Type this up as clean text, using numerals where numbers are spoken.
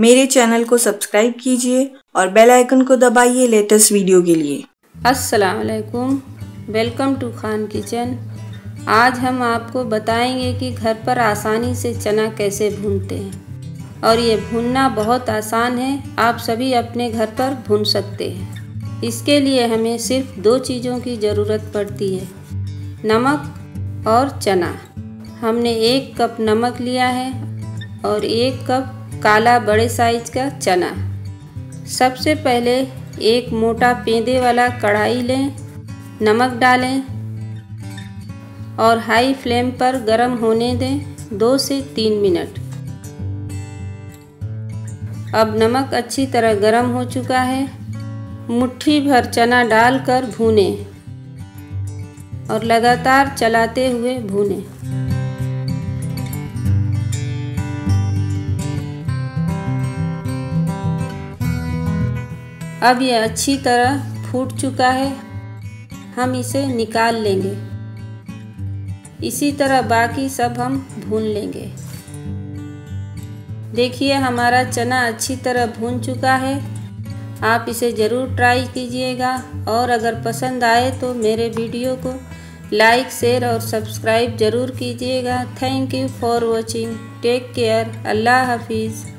मेरे चैनल को सब्सक्राइब कीजिए और बेल आइकन को दबाइए लेटेस्ट वीडियो के लिए। अस्सलाम वालेकुम, वेलकम टू खान किचन। आज हम आपको बताएंगे कि घर पर आसानी से चना कैसे भूनते हैं, और ये भूनना बहुत आसान है। आप सभी अपने घर पर भून सकते हैं। इसके लिए हमें सिर्फ दो चीज़ों की ज़रूरत पड़ती है, नमक और चना। हमने एक कप नमक लिया है और एक कप काला बड़े साइज का चना। सबसे पहले एक मोटा पेंदे वाला कढ़ाई लें, नमक डालें और हाई फ्लेम पर गर्म होने दें 2 से 3 मिनट। अब नमक अच्छी तरह गर्म हो चुका है। मुट्ठी भर चना डालकर भूनें और लगातार चलाते हुए भूनें। अब यह अच्छी तरह फूट चुका है, हम इसे निकाल लेंगे। इसी तरह बाकी सब हम भून लेंगे। देखिए हमारा चना अच्छी तरह भून चुका है। आप इसे ज़रूर ट्राई कीजिएगा और अगर पसंद आए तो मेरे वीडियो को लाइक, शेयर और सब्सक्राइब ज़रूर कीजिएगा। Thank you for watching. Take care. अल्लाह हाफिज़।